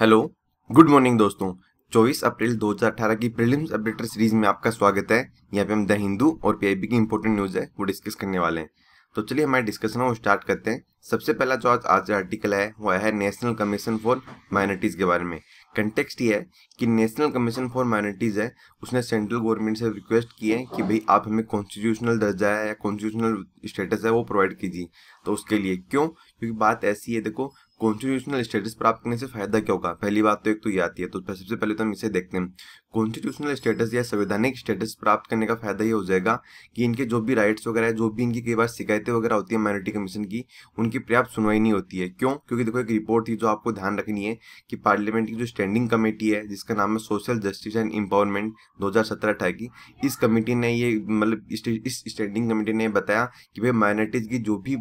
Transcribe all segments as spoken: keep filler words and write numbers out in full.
Hello good morning दोस्तों, चौबीस अप्रैल दो हज़ार अठारह की प्रीलिम्स अपडेटर सीरीज में आपका स्वागत है। यहाँ पे हम द हिंदू और पीआईबी की इंपॉर्टेंट न्यूज है वो डिस्कस करने वाले हैं। तो चलिए हमारे डिस्कशन वो स्टार्ट करते हैं। सबसे पहला जो आज आज आर्टिकल है वो है नेशनल कमीशन फॉर माइनॉरिटीज के बारे में। कंटेक्स्ट ये है कि नेशनल कमीशन फॉर माइनॉरिटीज है उसने सेंट्रल गवर्नमेंट से रिक्वेस्ट की है कि भाई आप हमें कॉन्स्टिट्यूशनल दर्जा है या कॉन्स्टिट्यूशनल स्टेटस है वो प्रोवाइड कीजिए। तो उसके लिए क्यों, क्योंकि बात ऐसी है, देखो कॉन्स्टिट्यूशनल स्टेटस प्राप्त करने से फायदा क्या होगा। पहली बात तो एक तो ये आती है, तो सबसे पहले तो हम इसे देखते हैं। कॉन्स्टिट्यूशनल स्टेटस या संवैधानिक स्टेटस प्राप्त करने का फायदा ये हो जाएगा कि इनके जो भी राइट्स वगैरह, जो भी इनकी कई बार शिकायतें वगैरह होती है माइनॉरिटी कमीशन की, उनकी पर्याप्त सुनवाई नहीं होती है। क्यों, क्योंकि देखो एक रिपोर्ट थी जो आपको ध्यान रखनी है कि पार्लियामेंट की जो स्टैंडिंग कमेटी है जिसका नाम है सोशल जस्टिस एंड एम्पावरमेंट दो हज़ार सत्रह अठारह की, इस कमेटी ने ये मतलब इस स्टैंडिंग कमेटी ने बताया कि भाई माइनॉरिटीज की जो भी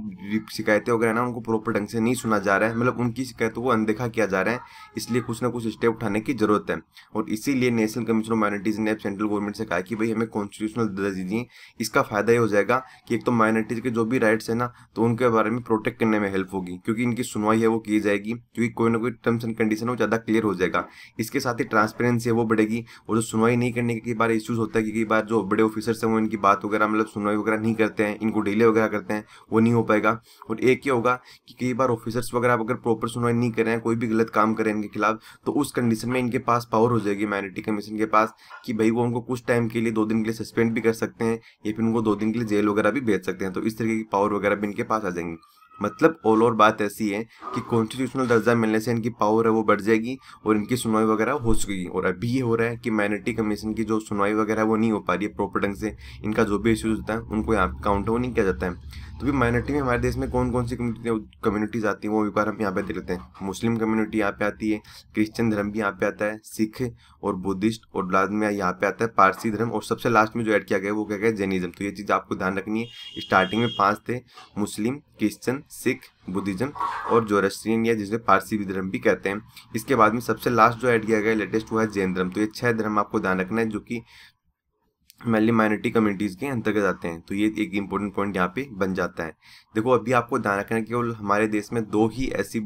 शिकायतें वगैरह ना उनको प्रॉपर ढंग से नहीं सुना जा रहा है, मतलब उनकी शिकायतों को अनदेखा किया जा रहा है, इसलिए कुछ ना कुछ स्टेप उठाने की जरूरत है। और इसीलिए नेशनल कमीशन ऑफ माइनॉरिटीज ने सेंट्रल गवर्नमेंट से कहा कि भाई हमें कॉन्स्टिट्यूशनल दर्जा दीजिए। इसका फायदा ये हो जाएगा कि एक तो माइनॉरिटीज के जो भी राइट्स है ना तो उनके बारे में प्रोटेक्ट करने में हेल्प होगी, क्योंकि इनकी सुनवाई है वो की जाएगी, क्योंकि कोई ना कोई टर्म्स एंड कंडीशन वो ज़्यादा क्लियर हो जाएगा। इसके साथ ही ट्रांसपेरेंसी है वो बढ़ेगी। और जो सुनवाई नहीं करने के कई बार इश्यूज होता है कि कई बार जो बड़े ऑफिसर्स हैं वो इनकी बात वगैरह मतलब सुनवाई वगैरह नहीं करते हैं, इनको डिले वगैरह करते हैं, वो नहीं हो पाएगा। और एक ये होगा कि कई बार ऑफिसर्स वगैरह अगर प्रॉपर सुनवाई नहीं कर रहे हैं, कोई भी गलत काम करें इनके खिलाफ, तो उस कंडीशन में इनके पास पावर हो जाएगी माइनॉरिटी कमीशन के पास कि भाई वो उनको कुछ टाइम के लिए दो दिन के लिए सस्पेंड भी कर सकते हैं या फिर उनको दो दिन के लिए जेल वगैरह भी भेज सकते हैं। तो इस तरीके की पावर वगैरह भी इनके पास आ जाएंगी। मतलब ऑल ओवर बात ऐसी है कि कॉन्स्टिट्यूशनल दर्जा मिलने से इनकी पावर है वो बढ़ जाएगी और इनकी सुनवाई वगैरह हो सकेगी। और अभी ये हो रहा है कि माइनॉरिटी कमीशन की जो सुनवाई वगैरह वो नहीं हो पा रही है प्रॉपर ढंग से, इनका जो भी इश्यूज होता है उनको यहाँ पे काउंट नहीं किया जाता है। तो भी माइनॉरिटी में हमारे देश में कौन कौन सी कम्युनिटीज़ आती हैं वो एक बार हम यहाँ पे देख लेते हैं। मुस्लिम कम्युनिटी यहाँ पे आती है, क्रिश्चियन धर्म भी यहाँ पे आता है, सिख और बुद्धिस्ट, और बाद में यहाँ पे आता है पारसी धर्म, और सबसे लास्ट में जो ऐड किया गया वो क्या गया जैनिज्म। तो ये चीज़ आपको ध्यान रखनी है। स्टार्टिंग में पाँच थे, मुस्लिम, क्रिश्चन, सिख, बुद्धिज्म और जोरास्ट्रियन या जिसे पारसी धर्म भी कहते हैं। इसके बाद में सबसे लास्ट जो ऐड किया गया लेटेस्ट वो है जैन धर्म। तो ये छः धर्म आपको ध्यान रखना है जो कि मेनली माइनॉरिटी कम्युनिटीज़ के अंतर्गत आते हैं। तो ये एक इंपॉर्टेंट पॉइंट यहाँ पे बन जाता है। देखो अभी आपको ध्यान रखना है केवल हमारे देश में दो ही ऐसी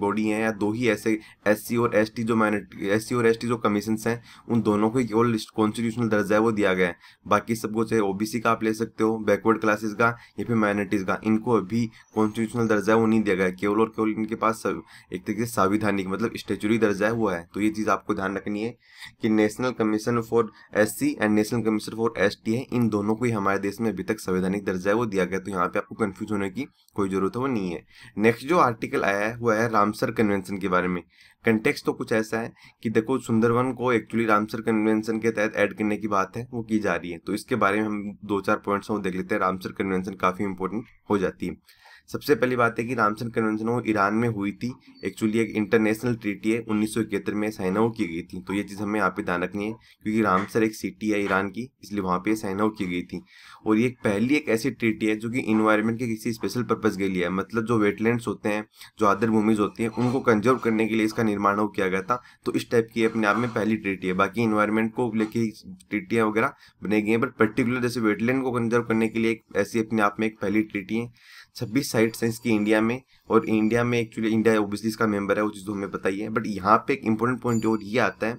बॉडी हैं या दो ही ऐसे एससी और एसटी जो माइनॉरिटी एससी और एसटी जो कमीशंस हैं उन दोनों को केवल कॉन्स्टिट्यूशनल दर्जा है वो दिया गया है। बाकी सबको चाहे ओबीसी का आप ले सकते हो, बैकवर्ड क्लासेस का या फिर माइनॉरिटीज़ का, इनको अभी कॉन्स्टिट्यूशनल दर्जा है वो नहीं दिया गया है। केवल और केवल इनके पास एक तरीके से संवैधानिक मतलब स्टैच्यूटरी दर्जा है वो है। तो ये चीज़ आपको ध्यान रखनी है कि national commission for S C and national commission for ST है, इन दोनों को ही हमारे देश में अभी तक संवैधानिक दर्जा है वो दिया गया। तो यहाँ पे आपको कंफ्यूज होने की कोई जरूरत है वो नहीं है। नेक्स्ट जो आर्टिकल आया है वो है रामसर कन्वेंशन के बारे में। कंटेक्स्ट तो कुछ ऐसा है कि देखो सुंदरवन को एक्चुअली रामसर कन्वेंशन के तहत ऐड करने की बात है वो की जा रही है। तो इसके बारे में हम दो चार पॉइंट्स वो देख लेते हैं। रामसर कन्वेंशन काफ़ी इंपॉर्टेंट हो जाती है। सबसे पहली बात है कि रामसर कन्वेंशन वो ईरान में हुई थी, एक्चुअली एक इंटरनेशनल ट्रीटी है उन्नीस सौ इकहत्तर में साइन आउट की गई थी। तो ये चीज़ हमें यहाँ पे ध्यान रखनी है क्योंकि रामसर एक सिटी है ईरान की, इसलिए वहाँ पे साइन आउट की गई थी। और ये पहली एक ऐसी ट्रीटी है जो कि इन्वायरमेंट के किसी स्पेशल पर्पज़ के लिए है, मतलब जो वेटलैंड्स होते हैं, जो आदर भूमिज होती हैं, उनको कंजर्व करने के लिए इसका निर्माण हो किया गया था। तो इस टाइप की अपने आप में पहली ट्रीटी है। बाकी इन्वायरमेंट को लेके ट्रीटियाँ वगैरह बनाई गई हैं, बट पर्टिकुलर जैसे वेटलैंड को कंजर्व करने के लिए एक ऐसी अपने आप में एक पहली ट्रीटी है। छब्बीस साइट्स हैं इसकी इंडिया में, और इंडिया में एक्चुअली इंडिया ओबियसली इसका मेंबर है, वो चीज़ तो हमें पता ही है। बट यहाँ पे एक इंपॉर्टेंट पॉइंट और ये आता है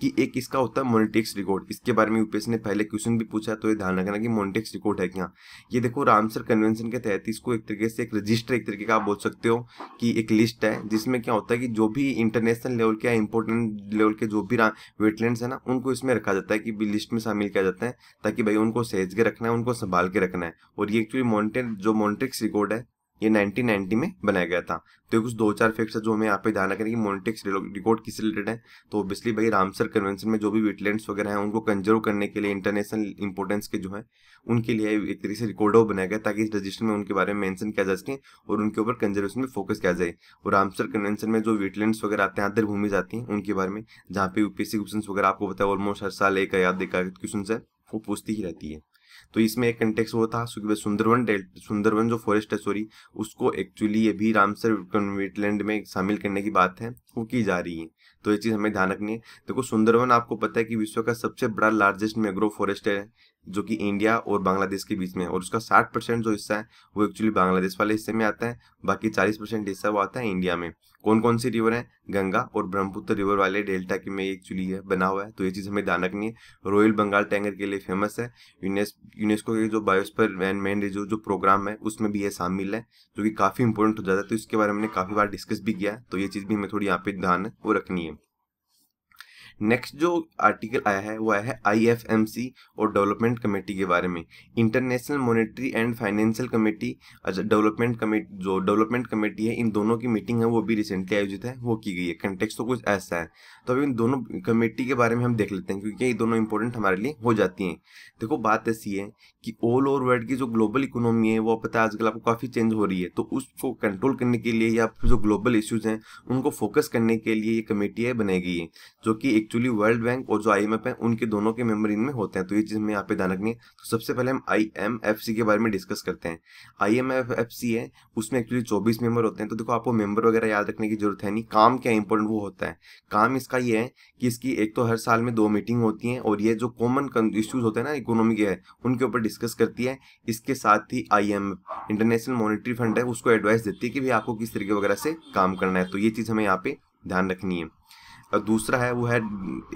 कि एक इसका होता है मोनिटेक्स रिकॉर्ड। इसके बारे में यूपीएससी ने पहले क्वेश्चन भी पूछा, तो ये ध्यान रखना कि मोनिटेक्स रिकॉर्ड है क्या। ये देखो रामसर कन्वेंशन के तहत इसको एक तरीके से एक रजिस्टर, एक तरीके का आप बोल सकते हो कि एक लिस्ट है जिसमें क्या होता है कि जो भी इंटरनेशनल लेवल के इंपॉर्टेंट लेवल के जो भी वेटलैंड्स है ना उनको इसमें रखा जाता है, कि लिस्ट में शामिल किया जाता है, ताकि भाई उनको सहेज के रखना है, उनको संभाल के रखना है। और ये एक्चुअली मॉनिटर जो मोनिटेक्स रिकॉर्ड है ये नाइनटीन नाइंटी में बनाया गया था। तो ये कुछ दो चार फैक्ट्स है जो हमें यहाँ पे ध्यान रखना है कि मोनिटेक्स रिकॉर्ड किस रिलेटेड है। तो ऑब्वियसली भाई रामसर कन्वेंशन में जो भी वेटलैंड्स वगैरह हैं उनको कंजर्व करने के लिए इंटरनेशनल इंपॉर्टेंस के जो है उनके लिए एक तरीके से रिकॉर्ड हो बनाया गया, ताकि इस रजिस्टर में उनके बारे में मेंशन किया जा सके और उनके ऊपर कंजर्वेशन में फोकस किया जाए। और रामसर कन्वेंशन में जो वेटलैंड्स वगैरह आते हैं, आदर भूमि आती हैं, उनके बारे में जहाँ पे यूपीएससी क्वेश्चन वगैरह आपको पता है ऑलमोस्ट हर साल एक याद देखा क्वेश्चन है वो पूछती ही रहती है। तो इसमें एक कंटेक्स्ट वो था क्योंकि सुंदरवन डेल्टा सुंदरवन जो फॉरेस्ट है सॉरी उसको एक्चुअली ये भी रामसर वेटलैंड में शामिल करने की बात है वो की जा रही है। तो ये चीज़ हमें ध्यान रखनी है। देखो सुंदरवन आपको पता है कि विश्व का सबसे बड़ा लार्जेस्ट मैंग्रोव फॉरेस्ट है, जो कि इंडिया और बांग्लादेश के बीच में है, और उसका साठ परसेंट जो हिस्सा है वो एक्चुअली बांग्लादेश वाले हिस्से में आता है, बाकी चालीस परसेंट हिस्सा वो आता है इंडिया में। कौन कौन सी रिवर है? गंगा और ब्रह्मपुत्र रिवर वाले डेल्टा के में एक्चुअली ये बना हुआ है, तो ये चीज़ हमें ध्यान रखनी है। रॉयल बंगाल टाइगर के लिए फेमस है, यूनेस्को के जो बायोस्फीयर एंड मैन रिजर्व जो प्रोग्राम है उसमें भी ये शामिल है, जो कि काफ़ी इंपॉर्टेंट हो जाता है। तो इसके बारे में हमने काफ़ी बार डिस्कस भी किया है, तो ये चीज़ भी हमें थोड़ी यहाँ पे ध्यान वो रखनी है। नेक्स्ट जो आर्टिकल आया है वो आया है आई एफ एम सी और डेवलपमेंट कमेटी के बारे में। International monetary and financial committee अच्छा डेवलपमेंट कमेटी जो डेवलपमेंट कमेटी है, इन दोनों की मीटिंग है वो भी रिसेंटली आयोजित है वो की गई है। कंटेक्स्ट तो कुछ ऐसा है, तो अब इन दोनों कमेटी के बारे में हम देख लेते हैं क्योंकि ये दोनों इंपॉर्टेंट हमारे लिए हो जाती हैं। देखो बात ऐसी है कि ऑल ओवर वर्ल्ड की जो ग्लोबल इकोनॉमी है वो पता है आजकल आपको काफ़ी चेंज हो रही है, तो उसको कंट्रोल करने के लिए या जो ग्लोबल इश्यूज़ हैं उनको फोकस करने के लिए ये कमेटी बनाई गई है, जो कि एक्चुअली वर्ल्ड बैंक और जो आई एम एफ है उनके दोनों के मेंबर इनमें होते हैं। तो ये चीज़ हमें यहाँ पे ध्यान रखनी है। तो सबसे पहले हम आई एम एफ सी के बारे में डिस्कस करते हैं। आई एम एफ सी है उसमें एक्चुअली चौबीस मेंबर होते हैं, तो देखो आपको मेंबर वगैरह याद रखने की जरूरत है नहीं। काम क्या इंपॉर्टेंट वो होता है, काम इसका ये है कि इसकी एक तो हर साल में दो मीटिंग होती हैं और ये जो कॉमन इश्यूज होते हैं ना इकोनॉमी के है उनके ऊपर डिस्कस करती है। इसके साथ ही I M F international monetary fund है उसको एडवाइस देती है कि भाई आपको किस तरीके वगैरह से काम करना है, तो ये चीज़ हमें यहाँ पे ध्यान रखनी है। और दूसरा है वो है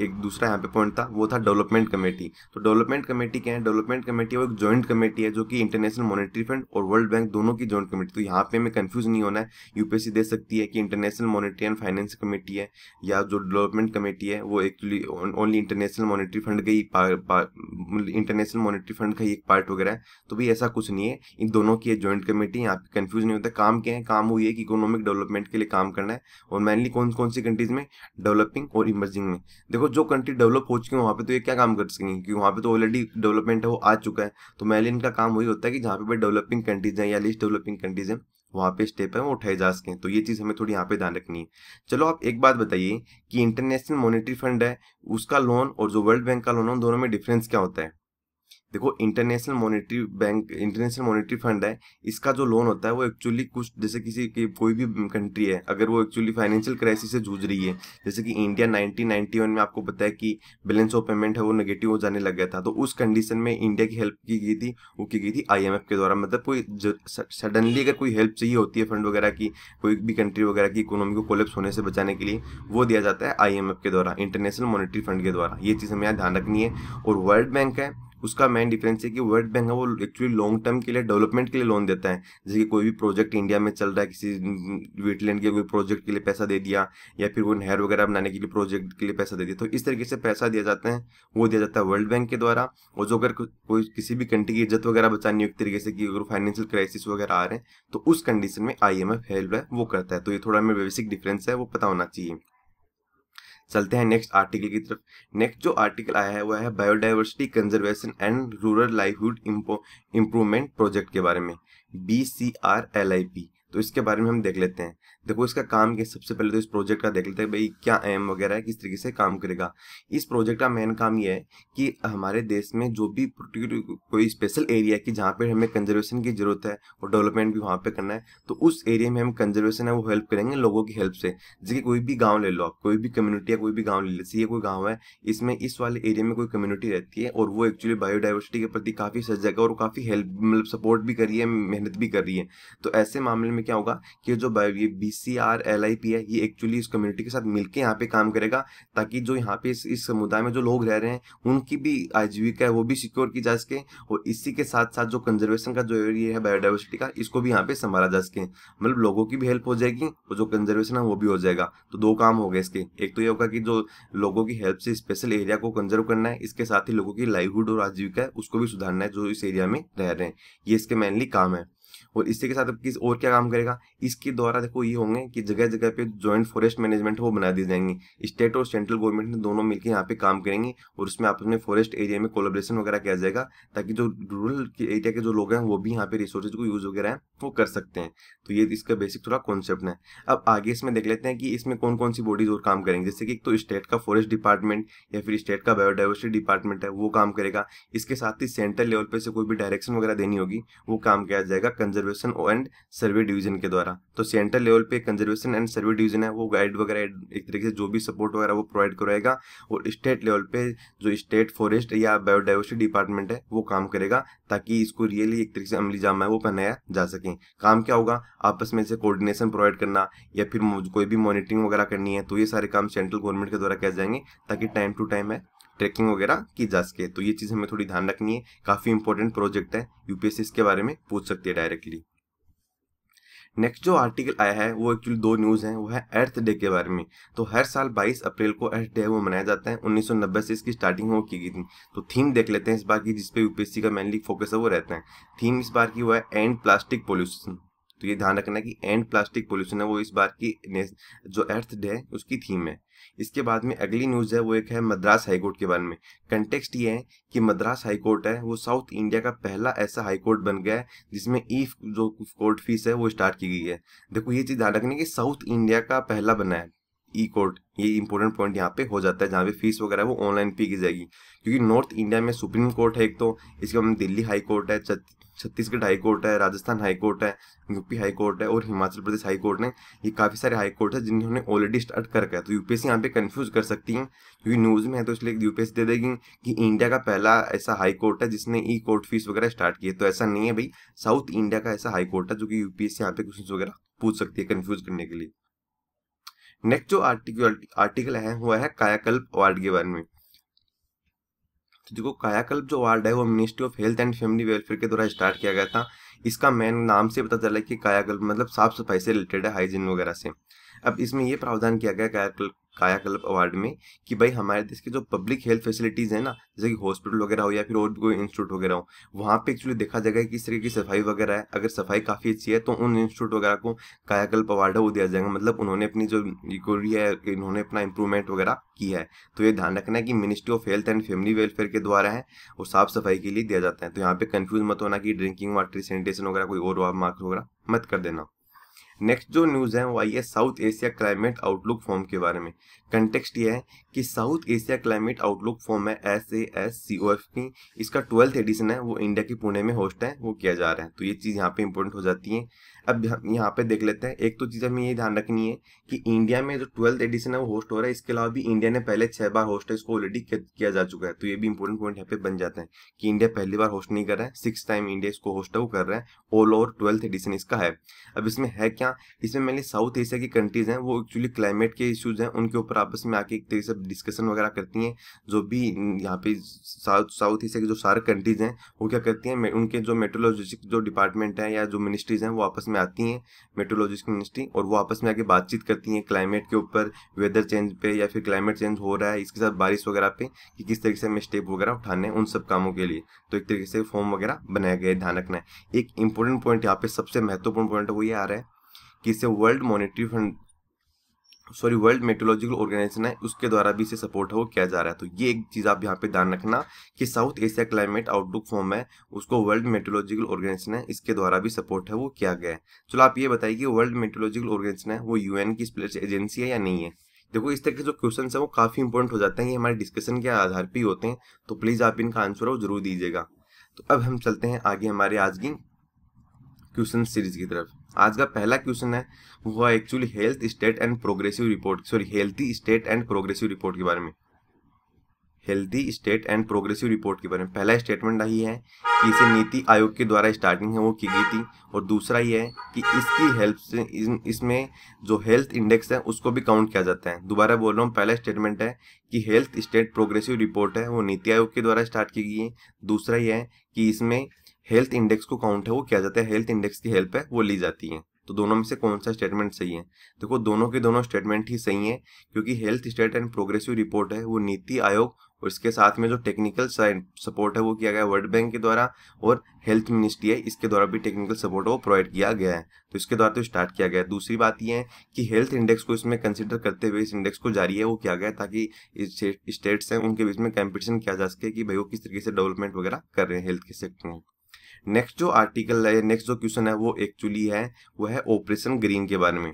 एक दूसरा यहाँ पे पॉइंट था वो था डेवलपमेंट कमेटी। तो डेवलपमेंट कमेटी क्या है? डेवलपमेंट कमेटी वो एक जॉइंट कमेटी है जो कि इंटरनेशनल मॉनेटरी फंड और वर्ल्ड बैंक दोनों की जॉइंट कमेटी। तो यहाँ पे हमें कंफ्यूज नहीं होना है, यूपीएससी दे सकती है कि international monetary and finance committee है या जो डेवलपमेंट कमेटी है वो actually only international monetary fund का ही इंटरनेशनल मॉनेटरी फंड का ही एक पार्ट वगैरह है, तो भी ऐसा कुछ नहीं है। इन दोनों की जॉइंट कमेटी, यहाँ पे कन्फ्यूज नहीं होता। काम क्या है? काम हुई है कि इकोनॉमिक डेवलपमेंट के लिए काम करना है, और मेनली कौन कौन सी कंट्रीज में डेवलपिंग और इमर्जिंग में। देखो जो कंट्री डेवलप हो चुकी है वहाँ पे तो ये क्या काम कर सकेंगे क्योंकि वहाँ पे तो ऑलरेडी डेवलपमेंट है वो आ चुका है, तो मेनली इनका काम वही होता है कि जहाँ पे डेवलपिंग कंट्रीज हैं या लिस्ट डेवलपिंग कंट्रीज हैं वहाँ पे स्टेप है वो उठाए जा सकें, तो ये चीज़ हमें थोड़ी यहाँ पे ध्यान रखनी है। चलो आप एक बात बताइए कि इंटरनेशनल मॉनेटरी फंड है उसका लोन और जो वर्ल्ड बैंक का लोन है उन दोनों में डिफरेंस क्या होता है? देखो international monetary bank international monetary fund है इसका जो लोन होता है वो एक्चुअली कुछ जैसे किसी की कोई भी कंट्री है अगर वो एक्चुअली फाइनेंशियल क्राइसिस से जूझ रही है, जैसे कि इंडिया नाइनटीन नाइंटी वन में आपको पता है कि बैलेंस ऑफ पेमेंट है वो नेगेटिव हो जाने लग गया था, तो उस कंडीशन में इंडिया की हेल्प की गई थी वो की गई थी आई एम एफ के द्वारा। मतलब कोई सडनली अगर कोई हेल्प चाहिए होती है फंड वगैरह की, कोई भी कंट्री वगैरह की इकोनॉमी को कोलैप्स होने से बचाने के लिए वो दिया जाता है आई एम एफ के द्वारा, इंटरनेशनल मॉनेटरी फंड के द्वारा। ये चीज़ हमें यहाँ ध्यान रखनी है। और वर्ल्ड बैंक है उसका मेन डिफरेंस है कि वर्ल्ड बैंक है वो एक्चुअली लॉन्ग टर्म के लिए डेवलपमेंट के लिए लोन देता है, जैसे कि कोई भी प्रोजेक्ट इंडिया में चल रहा है किसी वेटलैंड के कोई प्रोजेक्ट के लिए पैसा दे दिया या फिर वो नहर वगैरह बनाने के लिए प्रोजेक्ट के लिए पैसा दे दिया, तो इस तरीके से पैसा दिया जाता है वो दिया जाता है वर्ल्ड बैंक के द्वारा। और जो अगर कोई किसी भी कंट्री की इज्जत वगैरह बचानी हो एक तरीके से कि अगर फाइनेंशियल क्राइसिस वगैरह आ रहे हैं तो उस कंडीशन में आई एम एफ हेल्प है वो करता है, तो ये थोड़ा हमें बेसिक डिफरेंस है वो पता होना चाहिए। चलते हैं नेक्स्ट आर्टिकल की तरफ। नेक्स्ट जो आर्टिकल आया है वह है biodiversity conservation and rural livelihood improvement project के बारे में, B C R L I P. तो इसके बारे में हम देख लेते हैं। देखो इसका काम क्या, सबसे पहले तो इस प्रोजेक्ट का देख लेते हैं भाई क्या एम वगैरह है, किस तरीके से काम करेगा। इस प्रोजेक्ट का मेन काम ये है कि हमारे देश में जो भी कोई स्पेशल एरिया है कि जहाँ पे हमें कंजर्वेशन की जरूरत है और डेवलपमेंट भी वहाँ पे करना है, तो उस एरिया में हम कंजर्वेशन है वो हेल्प करेंगे लोगों की हेल्प से। जैसे कि कोई भी गाँव ले लो आप, कोई भी कम्युनिटी है कोई भी गाँव ले लो, ये कोई गाँव है इसमें इस वाले एरिया में कोई कम्युनिटी रहती है और वो एक्चुअली बायोडाइवर्सिटी के प्रति काफ़ी सजग है और काफ़ी हेल्प मतलब सपोर्ट भी कर रही है, मेहनत भी कर रही है, तो ऐसे मामले में क्या होगा कि जो ये B C R L I P है ये एक्चुअली इस कम्युनिटी के साथ मिलके यहाँ पे काम करेगा ताकि जो यहाँ पे इस, इस समुदाय में जो लोग रह रहे हैं उनकी भी आजीविका है वो भी सिक्योर की जा सके और इसी के साथ साथ जो कंजर्वेशन का जो एरिया है बायोडाइवर्सिटी का इसको भी यहाँ पे संभाला जा सके। मतलब लोगों की भी हेल्प हो जाएगी और जो कंजर्वेशन है वो भी हो जाएगा, तो दो काम हो गए इसके। एक तो ये होगा कि जो लोगों की हेल्प से स्पेशल एरिया को कंजर्व करना है, इसके साथ ही लोगों की लाइवलीहुड और आजीविका है उसको भी सुधारना है जो इस एरिया में रह रहे हैं, ये इसके मेनली काम है। और इसके के साथ अब किस और क्या काम करेगा इसके द्वारा, देखो ये होंगे कि जगह जगह पे जॉइंट फॉरेस्ट मैनेजमेंट वो बना दिए जाएंगे, स्टेट और सेंट्रल गवर्नमेंट ने दोनों मिलकर यहाँ पे काम करेंगे और उसमें आपस में फॉरेस्ट एरिया में कोलैबोरेशन वगैरह किया जाएगा ताकि जो रूरल एरिया के जो लोग हैं वो भी यहाँ पे रिसोर्सेज को यूज़ वगैरह वो कर सकते हैं। तो ये इसका बेसिक थोड़ा कॉन्सेप्ट है। अब आगे इसमें देख लेते हैं कि इसमें कौन कौन सी बॉडीज और काम करेंगे, जैसे कि एक तो स्टेट का फॉरेस्ट डिपार्टमेंट या फिर स्टेट का बायोडाइवर्सिटी डिपार्टमेंट है वो काम करेगा, इसके साथ ही सेंट्रल लेवल पर से कोई भी डायरेक्शन वगैरह देनी होगी वो काम किया जाएगा conserve conservation and survey division के द्वारा। तो सेंट्रल लेवल पे कंजर्वेशन एंड सर्वे डिवीजन है वो गाइड वगैरह एक तरीके से जो भी सपोर्ट वगैरह वो प्रोवाइड करवाएगा, और स्टेट लेवल पे जो स्टेट फॉरेस्ट या बायोडाइवर्सिटी डिपार्टमेंट है वो काम करेगा ताकि इसको रियली एक तरीके से अमली जामा है वो पहनाया जा सके। काम क्या होगा, आपस में से कोऑर्डिनेशन प्रोवाइड करना या फिर कोई भी मॉनिटरिंग वगैरह करनी है, तो ये सारे काम सेंट्रल गवर्नमेंट के द्वारा किए जाएंगे ताकि टाइम टू टाइम है ट्रैकिंग वगैरह की जा सके। तो ये चीज़ हमें थोड़ी ध्यान रखनी है, काफ़ी इंपॉर्टेंट प्रोजेक्ट है, यूपीएससी इसके बारे में पूछ सकती है डायरेक्टली। नेक्स्ट जो आर्टिकल आया है वो एक्चुअली दो न्यूज़ हैं, वो है अर्थ डे के बारे में। तो हर साल बाईस अप्रैल को अर्थ डे वो मनाया जाता है, उन्नीस सौ नब्बे से इसकी स्टार्टिंग हो की गई थी। तो थीम देख लेते हैं इस बार की, जिसपे यूपीएससी का मेनली फोकस है वो रहता है। थीम इस बार की हुआ है एंड प्लास्टिक पॉल्यूशन। तो ये ध्यान रखना कि एंड प्लास्टिक पोल्यूशन है वो इस बार की जो अर्थ डे है उसकी थीम है। इसके बाद में अगली न्यूज़ है वो एक है मद्रास हाई कोर्ट के बारे में। कंटेक्स्ट ये है कि मद्रास हाई कोर्ट है वो साउथ इंडिया का पहला ऐसा हाई कोर्ट बन गया है जिसमें ई जो कोर्ट फीस है वो स्टार्ट की गई है। देखो ये चीज़ ध्यान रखनी कि साउथ इंडिया का पहला बना है ई कोर्ट, ये इंपॉर्टेंट पॉइंट यहाँ पे हो जाता है, जहाँ पे फीस वगैरह वो ऑनलाइन पे की जाएगी, क्योंकि नॉर्थ इंडिया में सुप्रीम कोर्ट है एक, तो इसके बाद में दिल्ली हाई कोर्ट है, छत्तीसगढ़ हाई कोर्ट है, राजस्थान हाई कोर्ट है, यूपी हाई कोर्ट है और हिमाचल प्रदेश हाई कोर्ट ने, ये काफ़ी सारे हाई कोर्ट है जिन्होंने ऑलरेडी स्टार्ट कर रखा है। तो यूपीएससी यहाँ पे कन्फ्यूज कर सकती है क्योंकि न्यूज़ में है, तो इसलिए यूपीएससी दे देगी कि इंडिया का पहला ऐसा हाई कोर्ट है जिसने ई कोर्ट फीस वगैरह स्टार्ट की है। तो ऐसा नहीं है भाई, साउथ इंडिया का ऐसा हाई कोर्ट है, जो कि यूपीएससी यहाँ पे क्वेश्चन वगैरह पूछ सकती है कन्फ्यूज करने के लिए। नेक्स्ट जो आर्टिकल आर्टिकल है हुआ है कायाकल्प अवार्ड के बारे में। तो देखो कायाकल्प जो अवार्ड है वो ministry of health and family welfare के द्वारा स्टार्ट किया गया था। इसका मेन नाम से पता चला कि कायाकल्प मतलब साफ सफाई से रिलेटेड है, हाइजीन वगैरह से। अब इसमें ये प्रावधान किया गया कायाकल्प कायाकल्प अवार्ड में कि भाई हमारे देश के जो पब्लिक हेल्थ फैसिलिटीज़ है ना, जैसे कि हॉस्पिटल वगैरह हो या फिर और भी कोई इंस्टीट्यूट वगैरह हो, वहाँ पे एक्चुअली देखा जाएगा किस तरीके की सफाई वगैरह है। अगर सफाई काफ़ी अच्छी है तो उन इंस्टीट्यूट वगैरह को कायाकल्प अवार्ड है वो दिया जाएगा, मतलब उन्होंने अपनी जो रिकवरी है, इन्होंने अपना इंप्रूवमेंट वगैरह किया है। तो ये ध्यान रखना है कि ministry of health and family welfare के द्वारा है और साफ सफाई के लिए दिया जाता है। तो यहाँ पर कन्फ्यूज मत होना कि ड्रिंकिंग वाटर, सैनिटेशन वगैरह कोई और मार्क्स वगैरह मत कर देना। नेक्स्ट जो न्यूज़ है वो आई है South Asia climate outlook form के बारे में। कंटेक्स्ट ये है कि South Asia climate outlook form है S A S C O F की, इसका ट्वेल्थ एडिशन है वो इंडिया के पुणे में होस्ट है वो किया जा रहा है। तो ये चीज़ यहाँ पे इंपॉर्टेंट हो जाती है। अब हम यहाँ पे देख लेते हैं, एक तो चीज़ हमें ये ध्यान रखनी है कि इंडिया में जो ट्वेल्थ एडिशन है वो होस्ट हो रहा है, इसके अलावा भी इंडिया ने पहले छः बार होस्ट है इसको ऑलरेडी किया जा चुका है। तो ये भी इंपॉर्टेंट पॉइंट यहाँ पे बन जाता है कि इंडिया पहली बार होस्ट नहीं कर रहा है, सिक्स टाइम इंडिया इसको होस्ट है वो कर रहा है, ऑल ओवर ट्वेल्थ एडिशन इसका है। अब इसमें है क्या, इसमें मेनली साउथ एशिया की कंट्रीज हैं वो एक्चुअली क्लाइमेट के इश्यूज हैं उनके ऊपर आपस में आके एक तरीके से डिस्कशन वगैरह करती हैं। जो भी यहाँ पे साउथ साउथ एशिया की जो सारे कंट्रीज हैं वो क्या करती हैं, उनके जो मेट्रोलॉजिस्ट जो डिपार्टमेंट है या जो मिनिस्ट्रीज हैं वो आपस में आती हैं, मेट्रोलॉजिस्ट मिनिस्ट्री, और वो आपस में आके बातचीत करती हैं क्लाइमेट के ऊपर, वेदर चेंज पे या फिर क्लाइमेट चेंज हो रहा है इसके साथ बारिश वगैरह पे, कि किस तरीके से हमें स्टेप वगैरह उठाने हैं उन सब कामों के लिए। तो एक तरीके से फॉर्म वगैरह बनाया गया है, ध्यान रखना है। एक इंपॉर्टेंट पॉइंट यहाँ पे सबसे महत्वपूर्ण पॉइंट वो ये आ रहा है कि इसे world monetary fund sorry world meteorological organisation है उसके द्वारा भी इसे सपोर्ट हो किया जा रहा है। तो ये एक चीज़ आप यहाँ पे ध्यान रखना कि South Asia climate outlook form है उसको वर्ल्ड मेट्रोलॉजिकल ऑर्गेनाइजेशन है इसके द्वारा भी सपोर्ट है वो किया गया है। चलो आप ये बताइए कि वर्ल्ड मेट्रोलॉजिकल ऑर्गेनाइजेशन है वो यूएन की एजेंसी है या नहीं है। देखो इस तरह के जो क्वेश्चन है वो काफ़ी इंपॉर्टेंट हो जाते हैं, ये हमारे डिस्कशन के आधार पर ही होते हैं, तो प्लीज़ आप इनका आंसर वो जरूर दीजिएगा। तो अब हम चलते हैं आगे हमारे आज की क्वेश्चन सीरीज की तरफ। आज का पहला क्वेश्चन है वो है actually health state and progressive report sorry healthy state and progressive report के बारे में। Healthy state and progressive report के बारे में पहला स्टेटमेंट यही है कि इसे नीति आयोग के द्वारा स्टार्टिंग है वो की गई थी, और दूसरा ये है कि इसकी हेल्प से इसमें जो हेल्थ इंडेक्स है उसको भी काउंट किया जाता है। दोबारा बोल रहा हूँ, पहला स्टेटमेंट है कि हेल्थ स्टेट प्रोग्रेसिव रिपोर्ट है वो नीति आयोग के द्वारा स्टार्ट की गई है, दूसरा यह है कि इसमें हेल्थ इंडेक्स को काउंट है वो किया जाता है, हेल्थ इंडेक्स की हेल्प है वो ली जाती है। तो दोनों में से कौन सा स्टेटमेंट सही है? देखो दोनों के दोनों स्टेटमेंट ही सही है, क्योंकि health state and progressive report है वो नीति आयोग और इसके साथ में जो टेक्निकल सपोर्ट है वो किया गया है वर्ल्ड बैंक के द्वारा, और हेल्थ मिनिस्ट्री है इसके द्वारा भी टेक्निकल सपोर्ट वो प्रोवाइड किया गया है। तो इसके द्वारा तो स्टार्ट किया गया है। दूसरी बात यह है कि हेल्थ इंडेक्स को इसमें कंसिडर करते हुए इस इंडेक्स को जारी है वो किया गया है ताकि स्टेट्स हैं उनके बीच में कंपटीशन किया जा सके कि भाई वो किस तरीके से डेवलपमेंट वगैरह कर रहे हैं हेल्थ के सेक्टर में। नेक्स्ट जो आर्टिकल है नेक्स्ट जो क्वेश्चन है वो एक्चुअली है वो है ऑपरेशन ग्रीन के बारे में।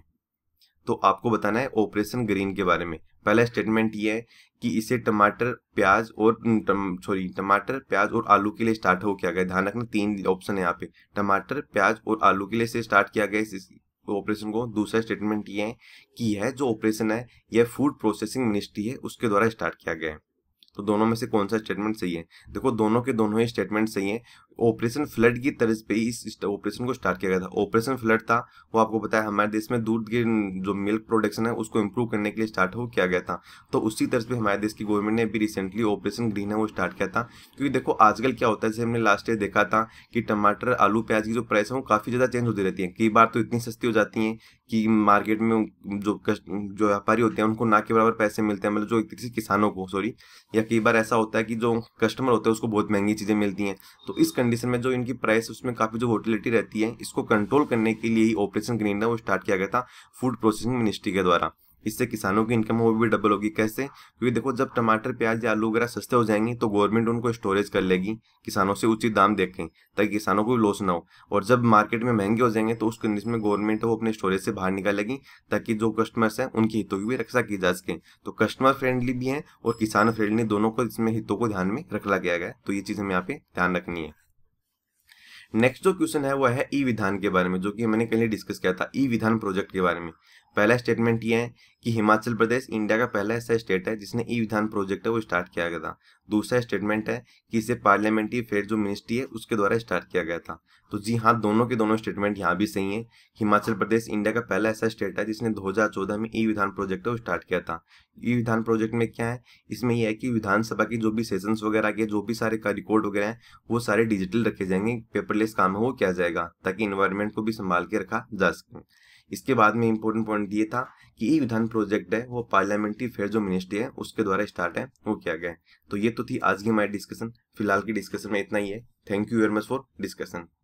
तो आपको बताना है ऑपरेशन ग्रीन के बारे में। पहला स्टेटमेंट ये है कि इसे टमाटर प्याज और सॉरी टमाटर प्याज और आलू के लिए स्टार्ट हो किया गया। ध्यान रखना तीन ऑप्शन है यहाँ पे, टमाटर प्याज और आलू के लिए से स्टार्ट किया गया इस ऑपरेशन को। दूसरा स्टेटमेंट ये है कि यह जो ऑपरेशन है यह फूड प्रोसेसिंग मिनिस्ट्री है उसके द्वारा स्टार्ट किया गया है। तो दोनों में से कौन सा स्टेटमेंट सही है? देखो दोनों के दोनों ही स्टेटमेंट सही हैं। ऑपरेशन फ्लड की तर्ज पे इस ऑपरेशन को स्टार्ट किया गया था। ऑपरेशन फ्लड था वो आपको पता है हमारे देश में दूध की जो मिल्क प्रोडक्शन है उसको इम्प्रूव करने के लिए स्टार्ट हो किया गया था। तो उसी तर्ज पे हमारे देश की गवर्नमेंट ने भी रिसेंटली ऑपरेशन ग्रीन है वो स्टार्ट किया था। क्योंकि देखो आजकल क्या होता है, जैसे हमने लास्ट ईयर देखा था कि टमाटर आलू प्याज की जो प्राइस है वो काफ़ी ज़्यादा चेंज होती रहती है। कई बार तो इतनी सस्ती हो जाती हैं कि मार्केट में जो जो व्यापारी होते हैं उनको ना के बराबर पैसे मिलते हैं, मतलब जो किसी किसानों को सॉरी, या कई बार ऐसा होता है कि जो कस्टमर होते हैं उसको बहुत महंगी चीज़ें मिलती हैं। तो इस कंडीशन में जो इनकी प्राइस उसमें काफ़ी जो वोटिलिटी रहती है इसको कंट्रोल करने के लिए ही ऑपरेशन ग्रीन है वो स्टार्ट किया गया था फूड प्रोसेसिंग मिनिस्ट्री के द्वारा। इससे किसानों की इनकम वो भी डबल होगी। कैसे? क्योंकि देखो जब टमाटर प्याज या आलू वगैरह सस्ते हो जाएंगे तो गवर्नमेंट उनको स्टोरेज कर लेगी, किसानों से उचित दाम देखें ताकि किसानों को भी लॉस ना हो। और जब मार्केट में महंगे हो जाएंगे तो उस कंडीशन में गवर्नमेंट वो अपने स्टोरेज से बाहर निकालेगी ताकि जो कस्टमर्स हैं उनके हितों की भी रक्षा की जा सके। तो कस्टमर फ्रेंडली भी हैं और किसान फ्रेंडली, दोनों को इसमें हितों को ध्यान में रखा गया है। तो ये चीज़ हमें यहाँ पे ध्यान रखनी है। नेक्स्ट जो क्वेश्चन है वह है ई विधान के बारे में, जो कि मैंने कल ही डिस्कस किया था ई विधान प्रोजेक्ट के बारे में। पहला स्टेटमेंट ये है कि हिमाचल प्रदेश इंडिया का पहला ऐसा स्टेट है जिसने ई विधान प्रोजेक्ट है वो स्टार्ट किया गया था। दूसरा स्टेटमेंट है कि इसे पार्लियामेंट्री अफेयर जो मिनिस्ट्री है उसके द्वारा स्टार्ट किया गया था। तो जी हाँ, दोनों के दोनों स्टेटमेंट यहाँ भी सही हैं। हिमाचल प्रदेश इंडिया का पहला ऐसा स्टेट है जिसने दो हज़ार चौदह में ई विधान प्रोजेक्ट है वो स्टार्ट किया था। ई विधान प्रोजेक्ट में क्या है, इसमें यह है कि विधानसभा के जो भी सेशंस वगैरह के जो भी सारे का रिकॉर्ड वगैरह हैं वो सारे डिजिटल रखे जाएंगे, पेपरलेस काम है वो किया जाएगा ताकि इन्वायरमेंट को भी संभाल के रखा जा सके। इसके बाद में इंपॉर्टेंट पॉइंट ये था कि ई विधान प्रोजेक्ट है वो पार्लियामेंट्री अफेयर जो मिनिस्ट्री है उसके द्वारा स्टार्ट है वो किया गया है। तो ये तो थी आज की हमारी डिस्कशन। फिलहाल की डिस्कशन में इतना ही है। Thank you very much for discussion.